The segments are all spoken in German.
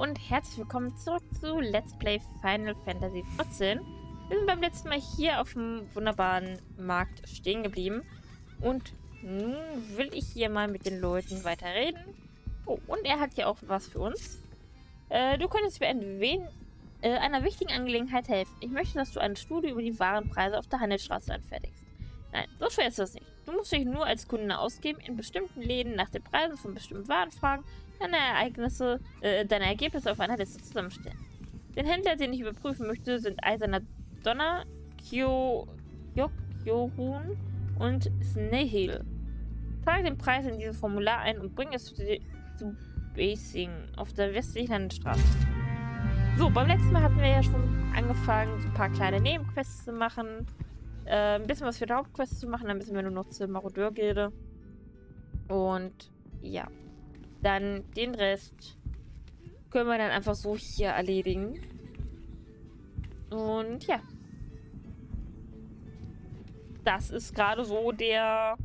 Hallo und herzlich willkommen zurück zu Let's Play Final Fantasy 14. Wir sind beim letzten Mal hier auf dem wunderbaren Markt stehen geblieben. Und nun will ich hier mal mit den Leuten weiterreden. Oh, und er hat hier auch was für uns. Du könntest mir einer wichtigen Angelegenheit helfen. Ich möchte, dass du eine Studie über die Warenpreise auf der Handelsstraße anfertigst. Nein, so schwer ist das nicht. Du musst dich nur als Kunde ausgeben, in bestimmten Läden nach den Preisen von bestimmten Waren fragen, deine Ergebnisse auf einer Liste zusammenstellen. Den Händler, den ich überprüfen möchte, sind Eiserner Donner, Kyokyorun und Snehil. Trage den Preis in dieses Formular ein und bring es zu Basing auf der westlichen Landstraße. So, beim letzten Mal hatten wir ja schon angefangen, so ein paar kleine Nebenquests zu machen. Ein bisschen was für die Hauptquest zu machen, dann müssen wir nur noch zur Marodeur-Gilde. Und ja, dann den Rest können wir dann einfach so hier erledigen. Und ja, das ist gerade so der...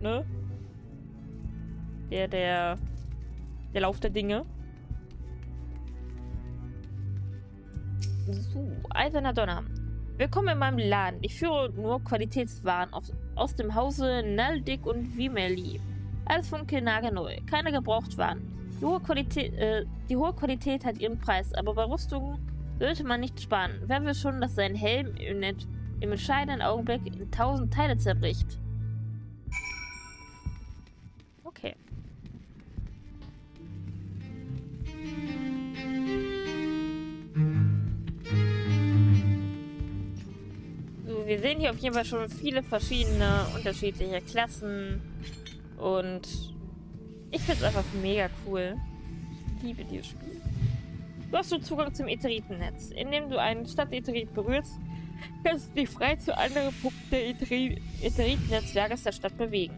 Ne? Der Lauf der Dinge. So, Eiserner Donner. Willkommen in meinem Laden. Ich führe nur Qualitätswaren aus dem Hause Naldick und Wimeli. Alles funkelnagelneu, keine Gebrauchtwaren. Die hohe Qualität hat ihren Preis, aber bei Rüstungen sollte man nicht sparen. Wer will schon, dass sein Helm im entscheidenden Augenblick in 1000 Teile zerbricht? Okay. Wir sehen hier auf jeden Fall schon viele verschiedene, unterschiedliche Klassen und ich finde es einfach mega cool. Ich liebe dieses Spiel. Du hast so Zugang zum Etheriten-Netz. Indem du einen Stadt-Etherit berührst, kannst du dich frei zu anderen Punkten des Etheriten-Netzwerkes der Stadt bewegen.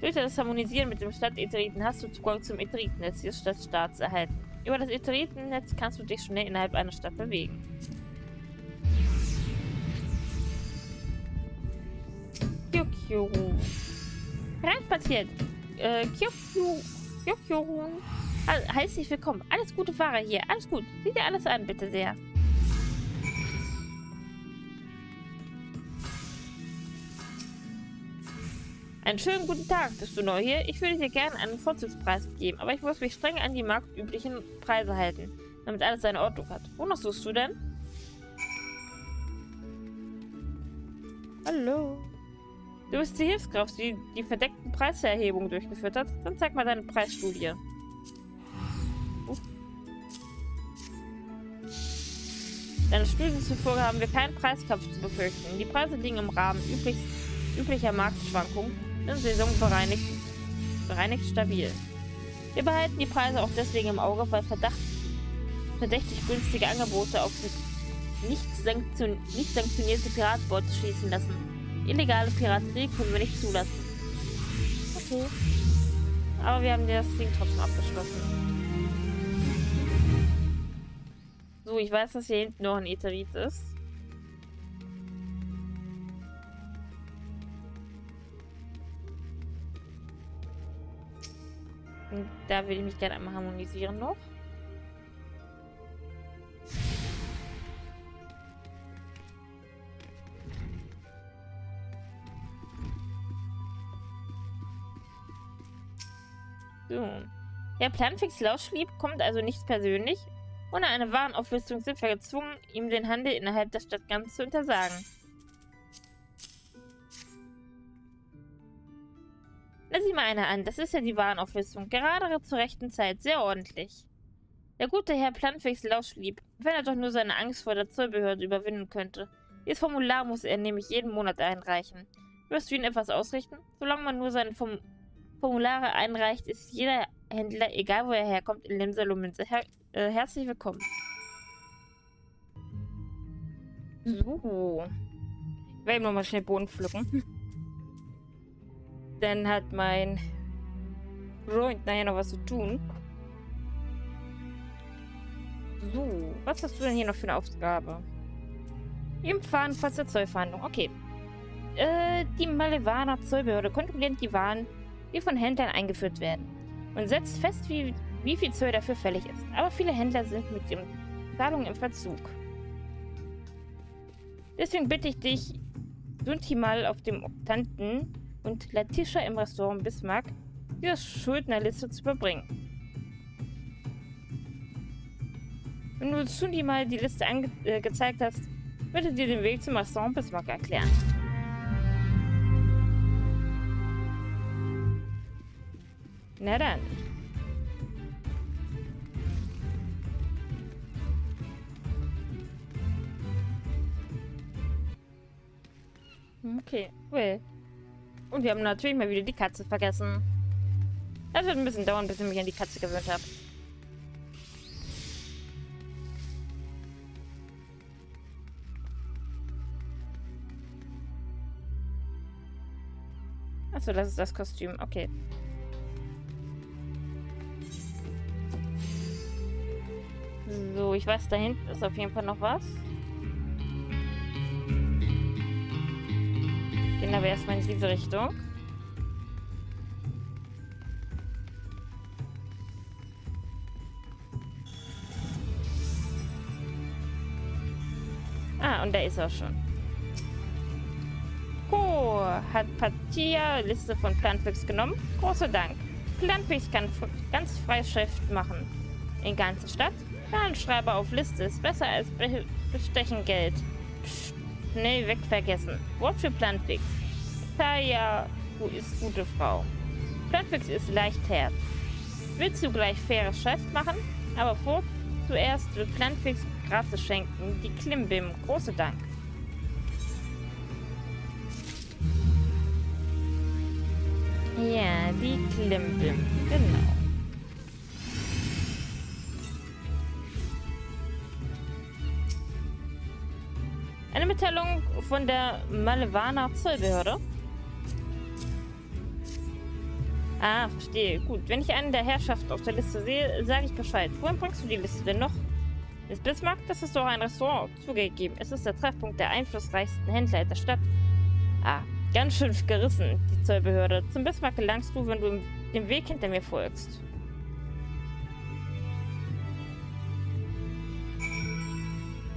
Durch das Harmonisieren mit dem Stadt-Etheriten hast du Zugang zum Etheriten-Netz des Stadtstaats erhalten. Über das Etheriten-Netz kannst du dich schnell innerhalb einer Stadt bewegen. Kyokyurun. Hereinspaziert. Kyokyurun. Also, heißt dich willkommen. Alles gute Ware hier. Alles gut. Sieh dir alles an, bitte sehr. Einen schönen guten Tag. Bist du neu hier? Ich würde dir gerne einen Vorzugspreis geben, aber ich muss mich streng an die marktüblichen Preise halten, damit alles seine Ordnung hat. Wonach suchst du denn? Hallo. Du bist die Hilfskraft, die die verdeckten Preiserhebungen durchgeführt hat. Dann zeig mal deine Preisstudie. Deine Studien zufolge haben wir keinen Preiskampf zu befürchten. Die Preise liegen im Rahmen üblicher Marktschwankungen und saisonbereinigt stabil. Wir behalten die Preise auch deswegen im Auge, weil verdächtig günstige Angebote auf die nicht sanktionierte Piratboote schießen lassen. Illegale Piraterie können wir nicht zulassen. Okay. Aber wir haben das Ding trotzdem abgeschlossen. So, ich weiß, dass hier hinten noch ein Etherit ist. Und da würde ich mich gerne einmal harmonisieren noch. Der Planfix Lauschlieb kommt also nicht persönlich. Ohne eine Warenauflistung sind wir gezwungen, ihm den Handel innerhalb der Stadt ganz zu untersagen. Na, sieh mal einer an, das ist ja die Warenauflistung. Gerade zur rechten Zeit, sehr ordentlich. Der gute Herr Planfix Lauschlieb, wenn er doch nur seine Angst vor der Zollbehörde überwinden könnte. Dieses Formular muss er nämlich jeden Monat einreichen. Wirst du ihn etwas ausrichten? Solange man nur seine Formulare einreicht, ist jeder Händler, egal wo er herkommt, in Limsa Lominsa herzlich willkommen. So. Ich werde nochmal schnell Boden pflücken. Dann hat mein Freund nachher noch was zu tun. So. Was hast du denn hier noch für eine Aufgabe? Im Fahrenfass der Zollverhandlung. Okay. Die Malewana Zollbehörde kontrolliert die Waren die von Händlern eingeführt werden. Man setzt fest, wie viel Zoll dafür fällig ist. Aber viele Händler sind mit den Zahlungen im Verzug. Deswegen bitte ich dich, Suntimal auf dem Oktanten und Latisha im Restaurant Bismarck, diese Schuldnerliste zu überbringen. Wenn du Suntimal die Liste angezeigt hast, bitte dir den Weg zum Restaurant Bismarck erklären. Na dann. Okay, well. Und wir haben natürlich mal wieder die Katze vergessen. Das wird ein bisschen dauern, bis ich mich an die Katze gewöhnt habe. Achso, das ist das Kostüm. Okay. So, ich weiß, da hinten ist auf jeden Fall noch was. Gehen aber erstmal in diese Richtung. Ah, und da ist er schon. Oh, hat Patia Liste von Planfix genommen? Großer Dank. Planfix kann ganz frei Schrift machen. In ganzer Stadt. Planschreiber auf Liste ist besser als Bestechen Geld. Psst. Schnell weg vergessen. Wort für Planfix. Taya, du ist gute Frau. Planfix ist leichtherzig. Willst du gleich faire Schrift machen? Aber vor zuerst wird Planfix gratis schenken. Die Klimbim, große Dank. Ja, die Klimbim, genau. Eine Mitteilung von der Malewana Zollbehörde. Ah, verstehe. Gut, wenn ich einen der Herrschaften auf der Liste sehe, sage ich Bescheid. Wohin bringst du die Liste denn noch? Ist Bismarck? Das ist doch ein Restaurant. Zugegeben, es ist der Treffpunkt der einflussreichsten Händler der Stadt. Ah, ganz schön gerissen, die Zollbehörde. Zum Bismarck gelangst du, wenn du dem Weg hinter mir folgst.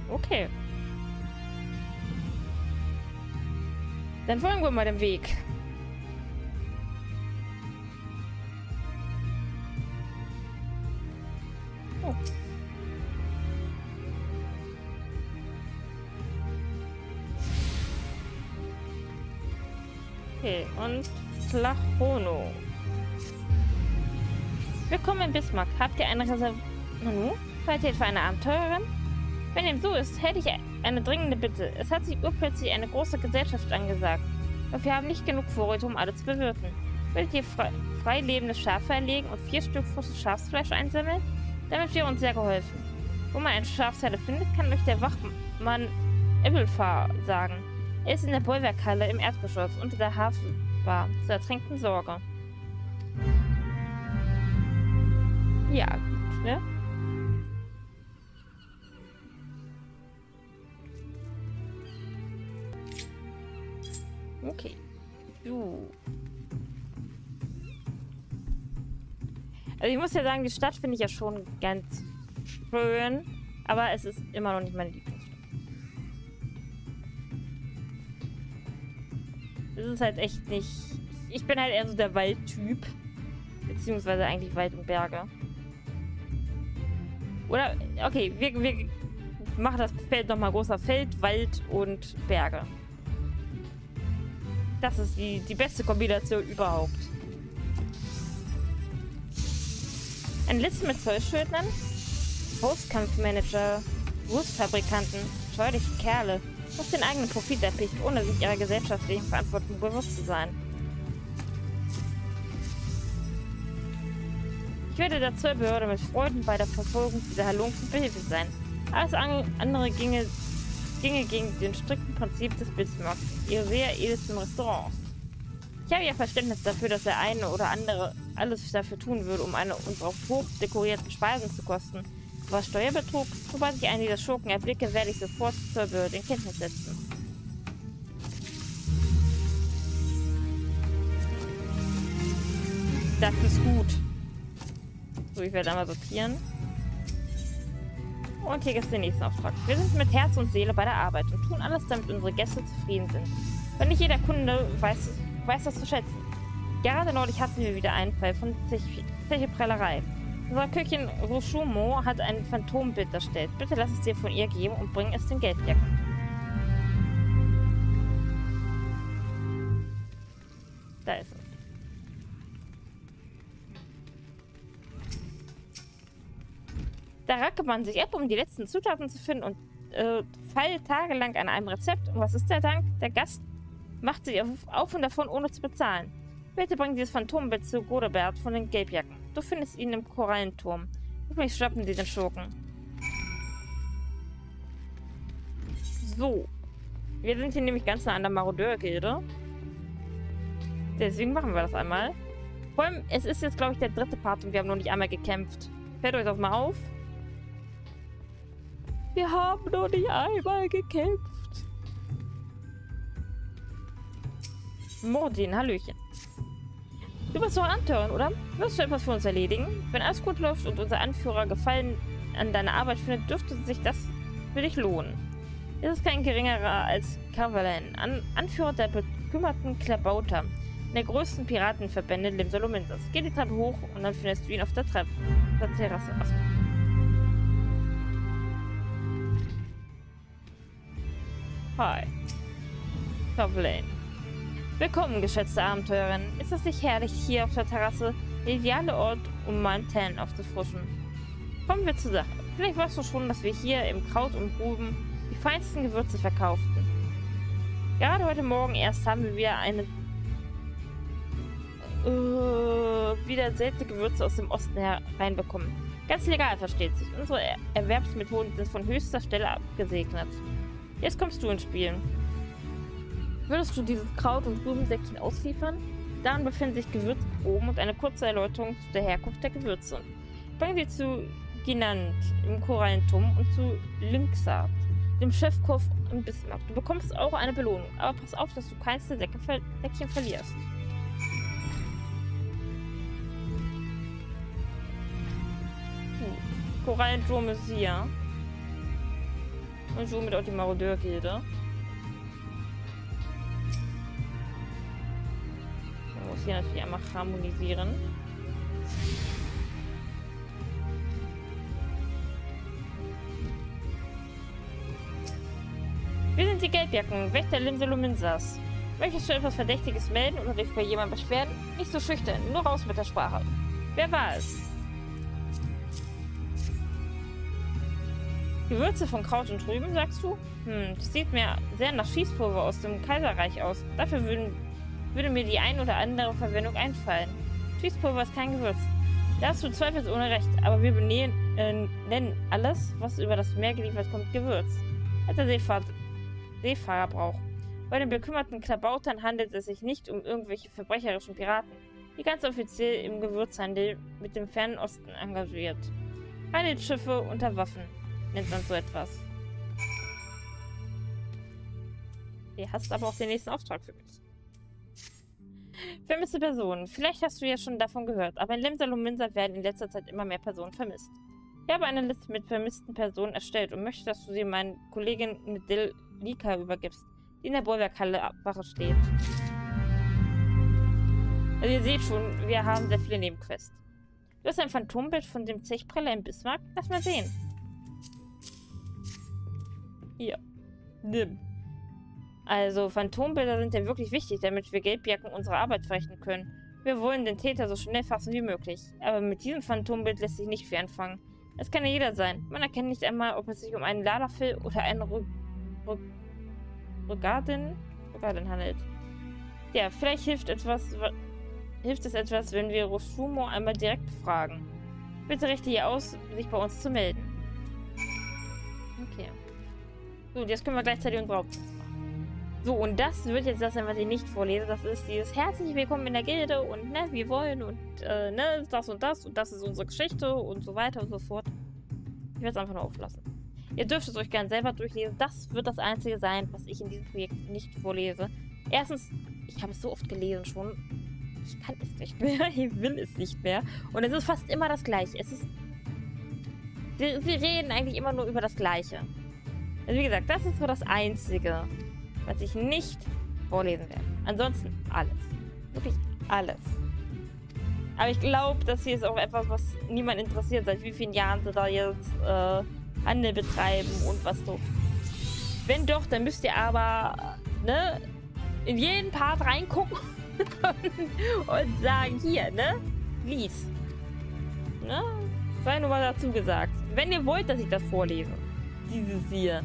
Okay. Dann folgen wir mal dem Weg. Oh. Okay, und Tlachono. Willkommen in Bismarck. Habt ihr eine Reservierung? Nanu? Seid ihr etwa eine Abenteurerin? Wenn dem so ist, hätte ich eine dringende Bitte. Es hat sich urplötzlich eine große Gesellschaft angesagt. Und wir haben nicht genug Vorräte, um alles zu bewirten. Würdet ihr frei lebende Schafe erlegen und 4 Stück frisches Schafsfleisch einsammeln? Damit wäre uns sehr geholfen. Wo man eine Schafsherde findet, kann euch der Wachmann Ebbelfahr sagen. Er ist in der Bollwerkhalle im Erdgeschoss unter der Hafenbar zur ertränkten Sorge. Ja, gut, ne? Okay. So. Also ich muss ja sagen, die Stadt finde ich ja schon ganz schön, aber es ist immer noch nicht meine Lieblingsstadt. Es ist halt echt nicht... Ich bin halt eher so der Waldtyp. Beziehungsweise eigentlich Wald und Berge. Oder, okay, wir machen das Feld nochmal großer. Feld, Wald und Berge. Das ist die beste Kombination überhaupt. Eine Liste mit Zollschildern, Faustkampfmanager, Wurstfabrikanten, scheuliche Kerle, muss den eigenen Profit erpicht, ohne sich ihrer gesellschaftlichen Verantwortung bewusst zu sein. Ich werde der Zollbehörde mit Freuden bei der Verfolgung dieser Halunken behilflich sein. Alles andere ginge gegen den strikten Prinzip des Bismarck, Josea edelsten Restaurants. Ich habe ja Verständnis dafür, dass der eine oder andere alles dafür tun würde, um eine unserer hochdekorierten Speisen zu kosten. Aber Steuerbetrug, sobald ich einen dieser Schurken erblicke, werde ich sofort zur Behörde in Kenntnis setzen. Das ist gut. So, ich werde einmal sortieren. Und hier ist der nächste Auftrag. Wir sind mit Herz und Seele bei der Arbeit und tun alles, damit unsere Gäste zufrieden sind. Wenn nicht jeder Kunde weiß das zu schätzen. Gerade neulich hatten wir wieder einen Fall von Zecheprellerei. Unser Köchin Roshumo hat ein Phantombild erstellt. Bitte lass es dir von ihr geben und bring es den Geldjägern. Da ist es. Da rackte man sich ab, um die letzten Zutaten zu finden und feilt tagelang an einem Rezept. Und was ist der Dank? Der Gast macht sich auf und davon, ohne zu bezahlen. Bitte bring dieses Phantombild zu Godebert von den Gelbjacken. Du findest ihn im Korallenturm. Übrigens schnappen sie den Schurken. So. Wir sind hier nämlich ganz nah an der Marodeur-Gilde. Deswegen machen wir das einmal. Vor allem, es ist jetzt, glaube ich, der dritte Part und wir haben noch nicht einmal gekämpft. Fällt euch das mal auf? Wir haben noch nicht einmal gekämpft. Mordin, hallöchen. Du bist doch Antörin, oder? Wirst du etwas für uns erledigen? Wenn alles gut läuft und unser Anführer Gefallen an deiner Arbeit findet, dürfte sich das für dich lohnen. Es ist kein geringerer als Kavalan, Anführer der bekümmerten Klabauter, der größten Piratenverbände Limsa Lominsas. Geh die Treppe hoch und dann findest du ihn auf der Treppe, der Terrasse. Achso. Hi. Kavlan. Willkommen, geschätzte Abenteurerin. Ist es nicht herrlich, hier auf der Terrasse, der ideale Ort, um meinen Tan aufzufrischen? Kommen wir zur Sache. Vielleicht weißt du schon, dass wir hier im Kraut und Gruben die feinsten Gewürze verkauften. Gerade heute Morgen erst haben wir eine wieder seltene Gewürze aus dem Osten hereinbekommen. Ganz legal, versteht sich. Unsere Erwerbsmethoden sind von höchster Stelle abgesegnet. Jetzt kommst du ins Spiel. Würdest du dieses Kraut- und Rübensäckchen ausliefern? Darin befinden sich Gewürzproben und eine kurze Erläuterung zu der Herkunft der Gewürze. Bring sie zu Ginant im Korallenturm und zu Lynxart, dem Chefkoch im Bismarck. Du bekommst auch eine Belohnung, aber pass auf, dass du keins der Säckchen verlierst. Korallenturm ist hier. Und somit auch die Marodeur-Gilde. Man muss hier natürlich einmal harmonisieren. Wir sind die Gelbjacken, Wächter Limsa Lominsas. Möchtest du etwas Verdächtiges melden oder dich bei jemandem beschweren? Nicht so schüchtern, nur raus mit der Sprache. Wer war es? Gewürze von Kraut und Rüben, sagst du? Hm, das sieht mir sehr nach Schießpulver aus dem Kaiserreich aus. Dafür würde mir die ein oder andere Verwendung einfallen. Schießpulver ist kein Gewürz. Da hast du zweifelsohne recht, aber wir nennen alles, was über das Meer geliefert kommt, Gewürz. Als der Seefahrer braucht. Bei den bekümmerten Klabautern handelt es sich nicht um irgendwelche verbrecherischen Piraten, die ganz offiziell im Gewürzhandel mit dem Fernen Osten engagiert. Handelsschiffe unter Waffen. Nennt man so etwas. Ihr hast aber auch den nächsten Auftrag für mich. Vermisste Personen. Vielleicht hast du ja schon davon gehört, aber in Limsa Lominsa werden in letzter Zeit immer mehr Personen vermisst. Ich habe eine Liste mit vermissten Personen erstellt und möchte, dass du sie meinen Kollegin Nedil Lika übergibst, die in der Bollwerkhalle Wache steht. Also ihr seht schon, wir haben sehr viele Nebenquests. Du hast ein Phantombild von dem Zechpreller in Bismarck? Lass mal sehen. Hier. Nimm. Also, Phantombilder sind ja wirklich wichtig, damit wir Gelbjacken unsere Arbeit verrichten können. Wir wollen den Täter so schnell fassen wie möglich. Aber mit diesem Phantombild lässt sich nicht viel anfangen. Es kann ja jeder sein. Man erkennt nicht einmal, ob es sich um einen Ladafil oder einen Rogardin handelt. Ja, vielleicht hilft es etwas, wenn wir Roshumo einmal direkt befragen. Bitte richte hier aus, sich bei uns zu melden. Okay. So, jetzt können wir gleichzeitig unsere Hauptquest machen. So, und das wird jetzt das sein, was ich nicht vorlese. Das ist dieses herzlich willkommen in der Gilde und ne, wir wollen und ne, das und das und das ist unsere Geschichte und so weiter und so fort. Ich werde es einfach nur auflassen. Ihr dürft es euch gerne selber durchlesen. Das wird das Einzige sein, was ich in diesem Projekt nicht vorlese. Erstens, ich habe es so oft gelesen schon. Ich kann es nicht mehr. Ich will es nicht mehr. Und es ist fast immer das Gleiche. Es ist... Wir reden eigentlich immer nur über das Gleiche. Also wie gesagt, das ist so das Einzige, was ich nicht vorlesen werde. Ansonsten alles. Wirklich alles. Aber ich glaube, das hier ist auch etwas, was niemand interessiert, seit wie vielen Jahren sie da jetzt Handel betreiben und was so. Wenn doch, dann müsst ihr aber ne, in jeden Part reingucken und sagen, hier, ne, lies. Ne? Sei nur mal dazu gesagt. Wenn ihr wollt, dass ich das vorlese. Dieses hier.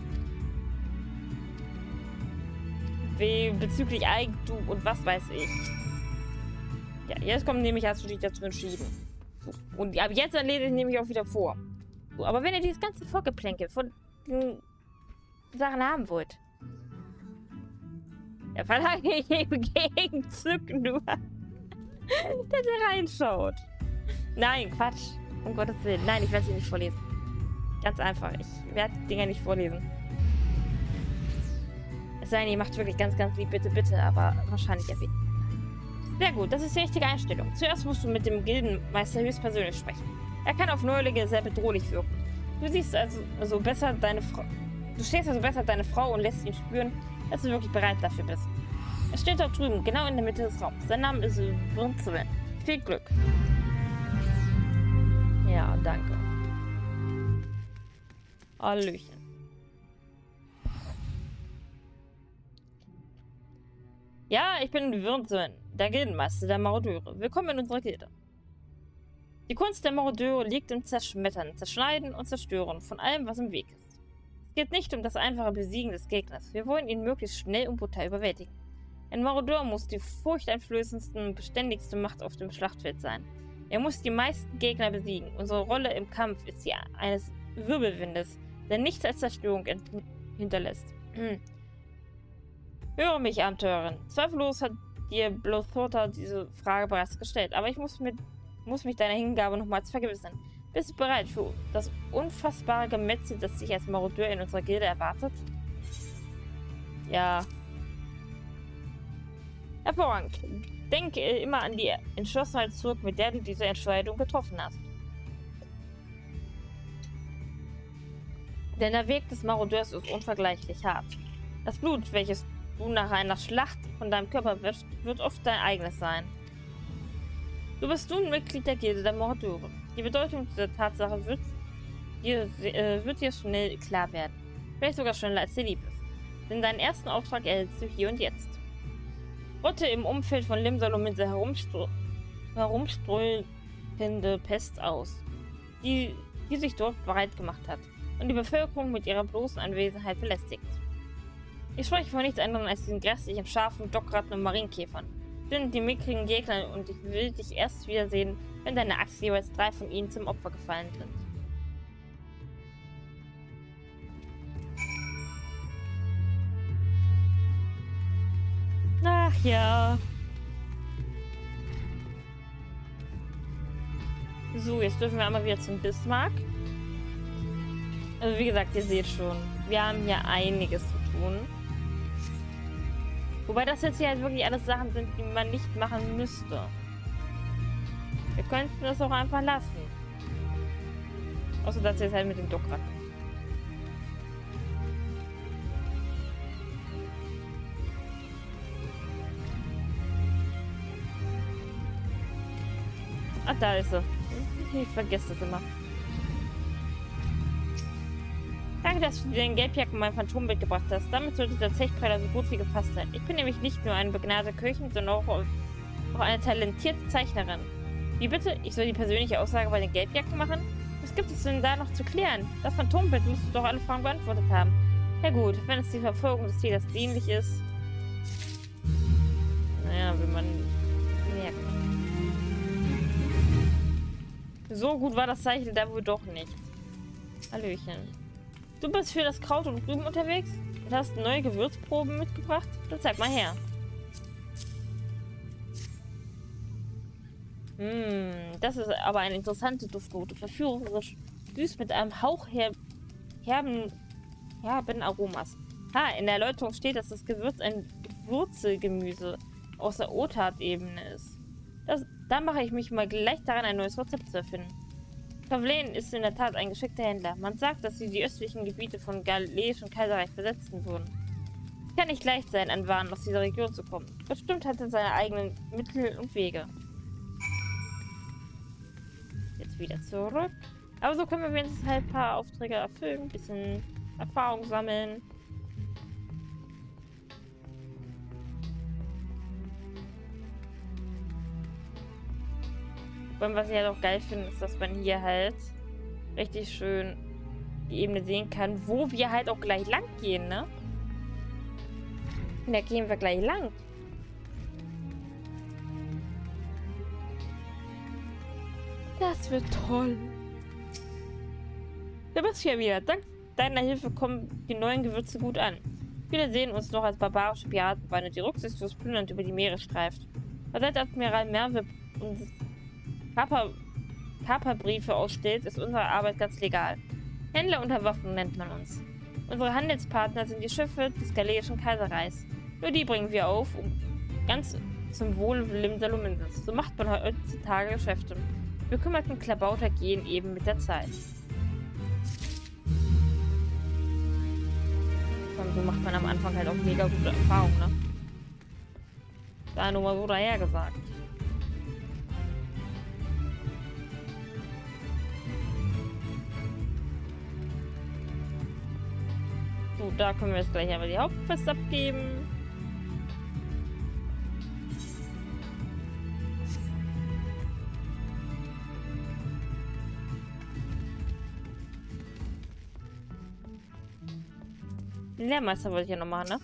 Bezüglich Eigentum und was weiß ich. Ja, jetzt kommt nämlich, hast du dich dazu entschieden. Und ab jetzt lese ich nämlich auch wieder vor. So, aber wenn ihr dieses ganze Vorgeplänkel von den Sachen haben wollt, dann verlange ich im Gegenzug nur, dass ihr reinschaut. Nein, Quatsch. Um Gottes Willen. Nein, ich werde sie nicht vorlesen. Ganz einfach. Ich werde die Dinger nicht vorlesen. Es sei denn, ihr macht wirklich ganz, ganz lieb. Bitte, bitte. Aber wahrscheinlich erwähnt. Sehr gut. Das ist die richtige Einstellung. Zuerst musst du mit dem Gildenmeister höchstpersönlich sprechen. Er kann auf Neulinge sehr bedrohlich wirken. Du siehst also besser deine Frau... Du stehst also besser deine Frau und lässt ihn spüren, dass du wirklich bereit dafür bist. Er steht dort drüben, genau in der Mitte des Raums. Sein Name ist Wirtzön. Viel Glück. Ja, danke. Hallöchen. Ja, ich bin Wirtzön, der Gildenmeister der Marodeure. Willkommen in unserer Gilde. Die Kunst der Marodeure liegt im Zerschmettern, Zerschneiden und Zerstören von allem, was im Weg ist. Es geht nicht um das einfache Besiegen des Gegners. Wir wollen ihn möglichst schnell und brutal überwältigen. Ein Marodeur muss die furchteinflößendste und beständigste Macht auf dem Schlachtfeld sein. Er muss die meisten Gegner besiegen. Unsere Rolle im Kampf ist die eines Wirbelwindes, der nichts als Zerstörung hinterlässt. Höre mich, Abenteurerin. Zweifellos hat dir Blothota diese Frage bereits gestellt, aber ich muss mich deiner Hingabe nochmals vergewissern. Bist du bereit für das unfassbare Gemetzel, das dich als Marodeur in unserer Gilde erwartet? Ja. Hervorragend. Denke immer an die Entschlossenheit zurück, mit der du diese Entscheidung getroffen hast. Denn der Weg des Marodeurs ist unvergleichlich hart. Das Blut, welches du nach einer Schlacht von deinem Körper wäschst, wird oft dein eigenes sein. Du bist nun Mitglied der Gilde der Marodeure. Die Bedeutung dieser Tatsache wird dir schnell klar werden. Vielleicht sogar schneller, als dir lieb ist. Denn deinen ersten Auftrag erhältst du hier und jetzt. Rotte im Umfeld von Limsa Lominsa herumströmende Pest aus, die sich dort bereit gemacht hat und die Bevölkerung mit ihrer bloßen Anwesenheit belästigt. Ich spreche von nichts anderem als den grässlichen Schafen, Dockratten und Marienkäfern. Sind die mickrigen Gegner und ich will dich erst wiedersehen, wenn deine Axt jeweils 3 von ihnen zum Opfer gefallen sind. Ach ja. So, jetzt dürfen wir einmal wieder zum Bismarck. Also wie gesagt, ihr seht schon, wir haben hier einiges zu tun. Wobei das jetzt hier halt wirklich alles Sachen sind, die man nicht machen müsste. Wir könnten das auch einfach lassen. Außer dass jetzt halt mit dem Dock raten. Ach, da ist sie. Ich vergesse das immer. Danke, dass du dir den Gelbjacken mein Phantombild gebracht hast. Damit sollte der Zechpreiler so gut wie gefasst sein. Ich bin nämlich nicht nur eine begnadete Köchin, sondern auch eine talentierte Zeichnerin. Wie bitte? Ich soll die persönliche Aussage bei den Gelbjacken machen? Was gibt es denn da noch zu klären? Das Phantombild musst du doch alle Fragen beantwortet haben. Ja gut, wenn es die Verfolgung des Täters dienlich ist. Naja, will man... So gut war das Zeichen da wohl doch nicht. Hallöchen. Du bist für das Kraut und Rüben unterwegs und hast neue Gewürzproben mitgebracht? Dann zeig mal her. Das ist aber eine interessante Duftnote. Verführerisch süß mit einem Hauch herben Aromas. Ha, in der Erläuterung steht, dass das Gewürz ein Wurzelgemüse aus der O-Tartebene ist. Dann mache ich mich mal gleich daran, ein neues Rezept zu erfinden. Kavalan ist in der Tat ein geschickter Händler. Man sagt, dass sie die östlichen Gebiete von Galiläisch und Kaiserreich besetzen wurden. Es kann nicht leicht sein, an Waren aus dieser Region zu kommen. Bestimmt hat er seine eigenen Mittel und Wege. Jetzt wieder zurück. Aber so können wir wenigstens halt ein paar Aufträge erfüllen, ein bisschen Erfahrung sammeln. Und was ich halt auch geil finde, ist, dass man hier halt richtig schön die Ebene sehen kann, wo wir halt auch gleich lang gehen, ne? Und da gehen wir gleich lang. Das wird toll. Da bist du ja wieder. Dank deiner Hilfe kommen die neuen Gewürze gut an. Viele sehen uns noch als barbarische Piratenbeine, die rücksichtslos plündernd über die Meere streift. Aber seit Admiral Merwe und Kaperbriefe ausstellt, ist unsere Arbeit ganz legal. Händler unter Waffen nennt man uns. Unsere Handelspartner sind die Schiffe des Galiläischen Kaiserreichs. Nur die bringen wir auf, um ganz zum Wohle Limsa Lominsas. So macht man heutzutage Geschäfte. Bekümmerten Klabauter gehen eben mit der Zeit. Und so macht man am Anfang halt auch mega gute Erfahrungen, ne? Da nur mal so daher gesagt. Gut, da können wir jetzt gleich aber die Hauptquest abgeben. Den Lehrmeister wollte ich ja noch machen, ne?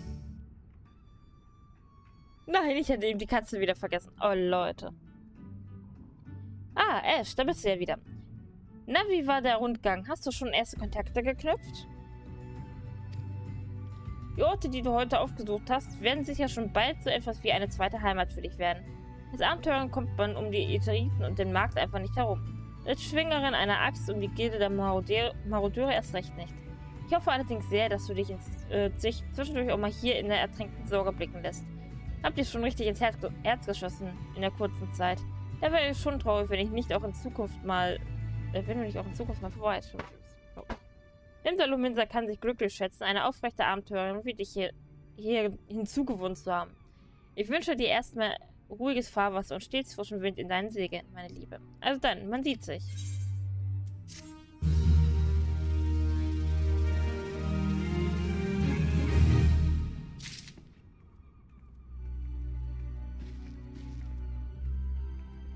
Nein, ich hatte eben die Katze wieder vergessen. Oh, Leute. Ah, Ash, da bist du ja wieder. Na, wie war der Rundgang? Hast du schon erste Kontakte geknüpft? Die Orte, die du heute aufgesucht hast, werden sicher schon bald so etwas wie eine zweite Heimat für dich werden. Als Abenteurerin kommt man um die Etheriten und den Markt einfach nicht herum. Als Schwingerin einer Axt um die Gilde der Marodeure erst recht nicht. Ich hoffe allerdings sehr, dass du dich zwischendurch auch mal hier in der ertränkten Sorge blicken lässt. Hab dich schon richtig ins Herz geschossen in der kurzen Zeit. Da wäre ich schon traurig, wenn ich nicht auch in Zukunft mal vorbeischauen. Limsa Lominsa kann sich glücklich schätzen, eine aufrechte Abenteurerin wie dich hier hinzugewohnt zu haben. Ich wünsche dir erstmal ruhiges Fahrwasser und stets frischen Wind in deinen Segeln, meine Liebe. Also dann, man sieht sich.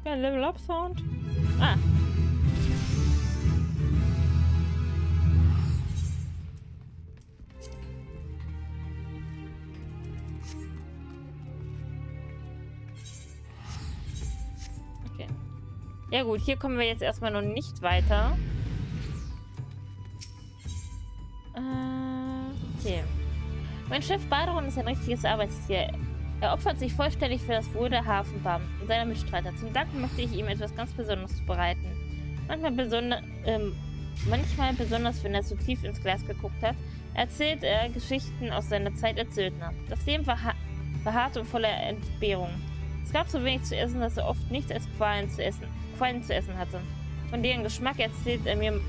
Ja, Level Up Sound. Ah. Ja gut, hier kommen wir jetzt erstmal noch nicht weiter. Okay. Mein Chef Baderon ist ein richtiges Arbeitstier. Er opfert sich vollständig für das Wohl der Hafenbahn und seiner Mitstreiter. Zum Dank möchte ich ihm etwas ganz Besonderes bereiten. Manchmal besonders, wenn er so tief ins Glas geguckt hat, erzählt er Geschichten aus seiner Zeit als Söldner. Das Leben war hart und voller Entbehrung. Es gab so wenig zu essen, dass er oft nichts als Quallen zu essen hatte. Von deren Geschmack erzählt er mir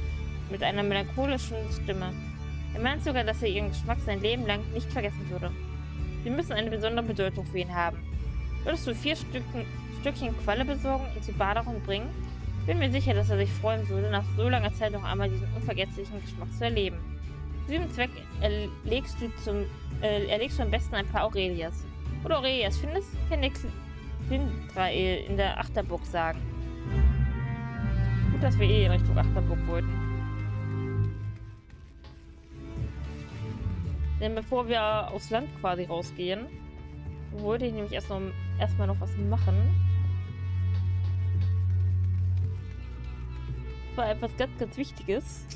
mit einer melancholischen Stimme. Er meint sogar, dass er ihren Geschmack sein Leben lang nicht vergessen würde. Sie müssen eine besondere Bedeutung für ihn haben. Würdest du 4 Stückchen Qualle besorgen und zu Baderon bringen? Ich bin mir sicher, dass er sich freuen würde, nach so langer Zeit noch einmal diesen unvergesslichen Geschmack zu erleben. Zu diesem Zweck erlegst du am besten ein paar Aurelias. Oder Aurelias findest, kann der Hintrael in der Achterburg sagen. Gut, dass wir eh in Richtung Achterburg wollten. Denn bevor wir aufs Land quasi rausgehen, wollte ich nämlich erstmal noch was machen. Das war etwas ganz, ganz Wichtiges.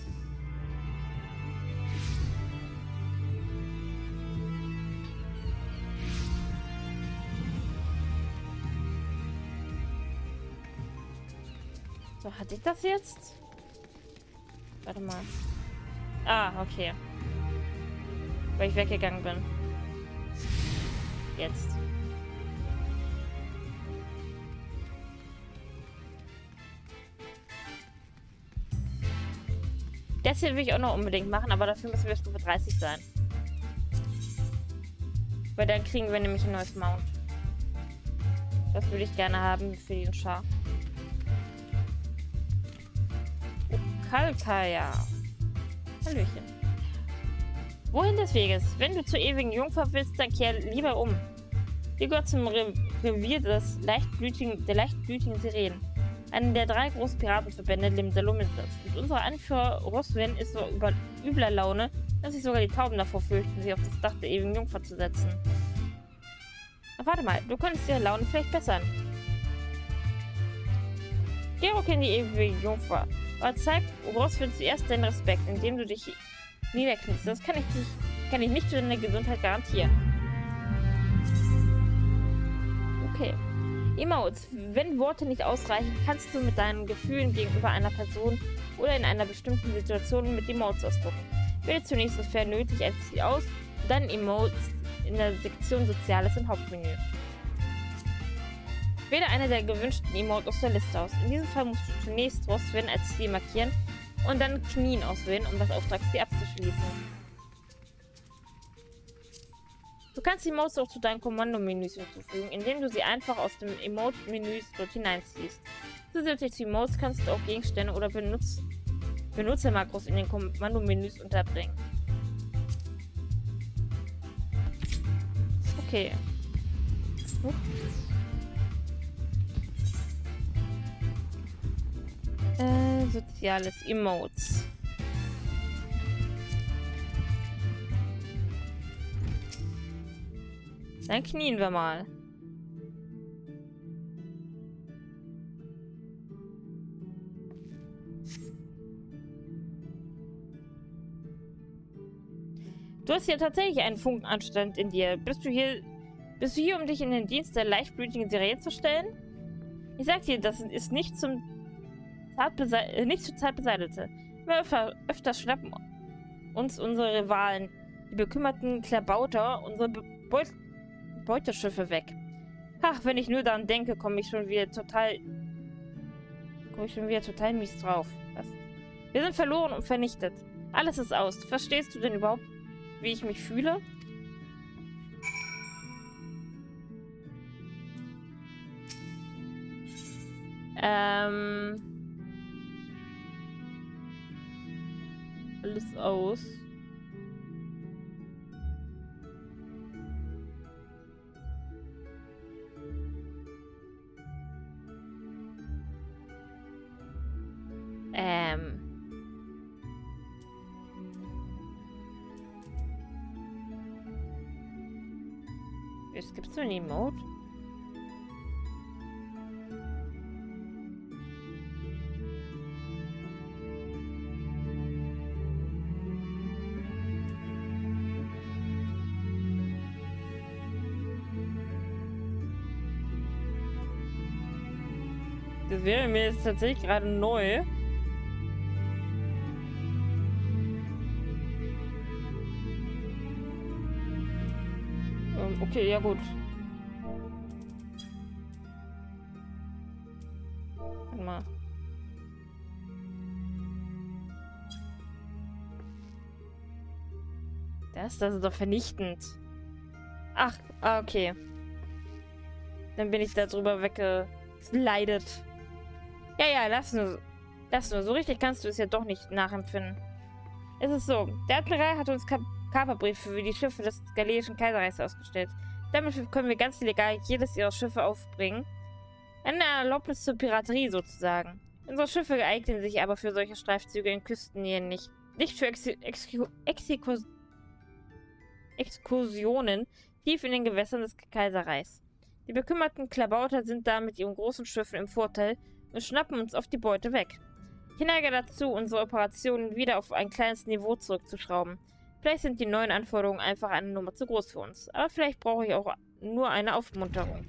Hatte ich das jetzt? Warte mal. Ah, okay. Weil ich weggegangen bin. Jetzt. Das hier will ich auch noch unbedingt machen, aber dafür müssen wir Stufe 30 sein. Weil dann kriegen wir nämlich ein neues Mount. Das würde ich gerne haben für die Schar. Kalkaya. Hallöchen. Wohin des Weges? Wenn du zur ewigen Jungfer willst, dann kehr lieber um. Die gehört zum Revier des leichtblütigen Sirenen. Einer der drei großen Piratenverbände Limsa Lominsa. Und unser Anführer Roswyn ist so über übler Laune, dass sich sogar die Tauben davor fürchten, sie auf das Dach der ewigen Jungfer zu setzen. Na, warte mal, du könntest ihre Laune vielleicht bessern. Geh auch in die ewige Jungfer. Aber zeig Roswyn zuerst deinen Respekt, indem du dich niederkniest. Das kann ich nicht für deine Gesundheit garantieren. Okay. Emotes, wenn Worte nicht ausreichen, kannst du mit deinen Gefühlen gegenüber einer Person oder in einer bestimmten Situation mit Emotes ausdrücken. Wähle zunächst sofern nötig ein Ziel aus, dann Emotes in der Sektion Soziales im Hauptmenü. Wähle einer der gewünschten Emotes aus der Liste aus. In diesem Fall musst du zunächst Roswyn als Ziel markieren und dann Knien auswählen, um das Auftragsziel abzuschließen. Du kannst die Emotes auch zu deinen Kommandomenüs hinzufügen, indem du sie einfach aus dem Emote-Menü dort hineinziehst. Zusätzlich zu Emotes kannst du auch Gegenstände oder Benutzermakros in den Kommandomenüs unterbringen. Okay. Soziales Emotes. Dann knien wir mal. Du hast ja tatsächlich einen Funken Anstand in dir. Bist du hier, um dich in den Dienst der leichtblütigen Sirene zu stellen? Ich sag dir, das ist nicht zu zart Beseitigte. Wir öfters schnappen uns unsere Rivalen, die bekümmerten Klabauter, unsere Beuteschiffe weg. Ach, wenn ich nur daran denke, komme ich schon wieder total mies drauf. Was? Wir sind verloren und vernichtet. Alles ist aus. Verstehst du denn überhaupt, wie ich mich fühle? Alles aus. Es gibt so einen Emote. Das wäre mir jetzt tatsächlich gerade neu. Okay, ja gut. Warte mal. Das ist doch vernichtend. Ach, okay. Dann bin ich da drüber weggeslidet. Ja, lass nur. So richtig kannst du es ja doch nicht nachempfinden. Es ist so, der Admiral hat uns Kaperbrief für die Schiffe des Gallischen Kaiserreichs ausgestellt. Damit können wir ganz legal jedes ihrer Schiffe aufbringen. Eine Erlaubnis zur Piraterie sozusagen. Unsere Schiffe eignen sich aber für solche Streifzüge in Küstennähen nicht. Nicht für Exkursionen tief in den Gewässern des Kaiserreichs. Die bekümmerten Klabauter sind da mit ihren großen Schiffen im Vorteil und schnappen uns oft die Beute weg. Ich neige dazu, unsere Operationen wieder auf ein kleines Niveau zurückzuschrauben. Vielleicht sind die neuen Anforderungen einfach eine Nummer zu groß für uns. Aber vielleicht brauche ich auch nur eine Aufmunterung.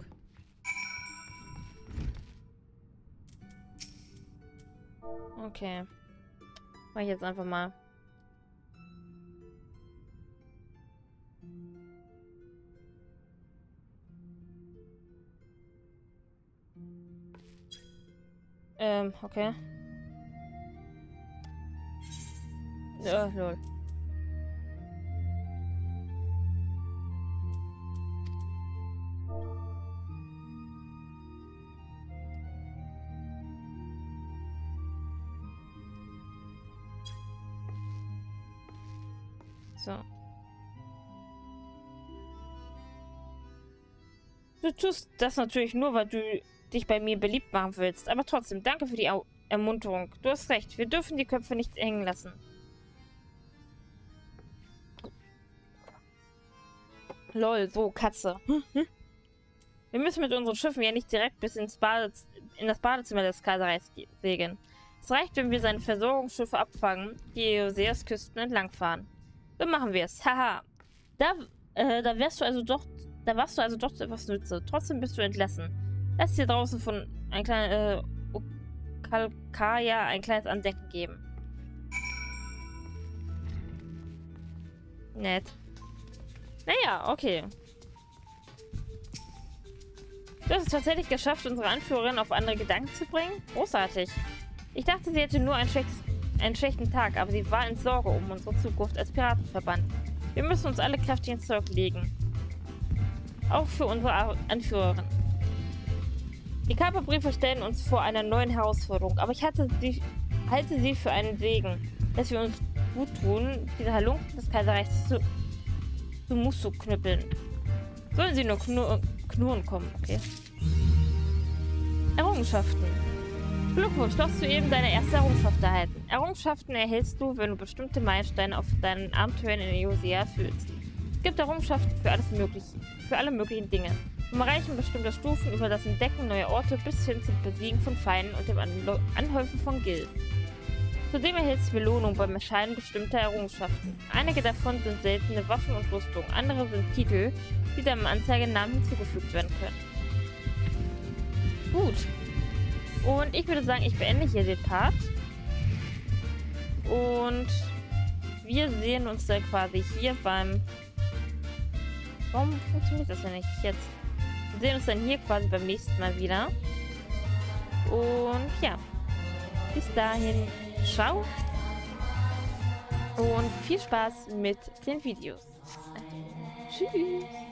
Okay. Mach ich jetzt einfach mal. Okay. Ja, lol. So. Du tust das natürlich nur, weil du dich bei mir beliebt machen willst. Aber trotzdem, danke für die Ermunterung. Du hast recht, wir dürfen die Köpfe nicht hängen lassen. Lol, so, Katze. Wir müssen mit unseren Schiffen ja nicht direkt bis in das Badezimmer des Kaiserreichs segeln. Es reicht, wenn wir seine Versorgungsschiffe abfangen, die Joseas Küsten entlangfahren. Dann machen wir es. Haha. Da warst du also doch etwas nütze. Trotzdem bist du entlassen. Lass dir draußen von ein kleiner Kalkaya ein kleines Andenken geben. Nett. Naja, okay. Du hast es tatsächlich geschafft, unsere Anführerin auf andere Gedanken zu bringen? Großartig. Ich dachte, sie hätte nur einen schlechten Tag, aber sie war in Sorge um unsere Zukunft als Piratenverband. Wir müssen uns alle kräftig ins Zeug legen. Auch für unsere Anführerin. Die Kaperbriefe stellen uns vor einer neuen Herausforderung, aber ich halte sie für einen Segen, dass wir uns gut tun, diese Halunken des Kaiserreichs zu Musu knüppeln. Sollen sie nur knurren kommen, okay? Errungenschaften. Glückwunsch, du hast soeben deine erste Errungenschaft erhalten. Errungenschaften erhältst du, wenn du bestimmte Meilensteine auf deinen Abenteuern in Josea fühlst. Es gibt Errungenschaften für alles Mögliche, für alle möglichen Dinge. Vom Erreichen bestimmter Stufen über das Entdecken neuer Orte bis hin zum Besiegen von Feinden und dem Anhäufen von Gilden. Zudem erhältst du Belohnung beim Erscheinen bestimmter Errungenschaften. Einige davon sind seltene Waffen und Rüstungen, andere sind Titel, die deinem Anzeigenamen hinzugefügt werden können. Gut. Und ich würde sagen, ich beende hier den Part. Und wir sehen uns dann quasi hier beim... Warum funktioniert das denn nicht jetzt? Wir sehen uns dann hier quasi beim nächsten Mal wieder. Und ja, bis dahin, ciao. Und viel Spaß mit den Videos. Tschüss.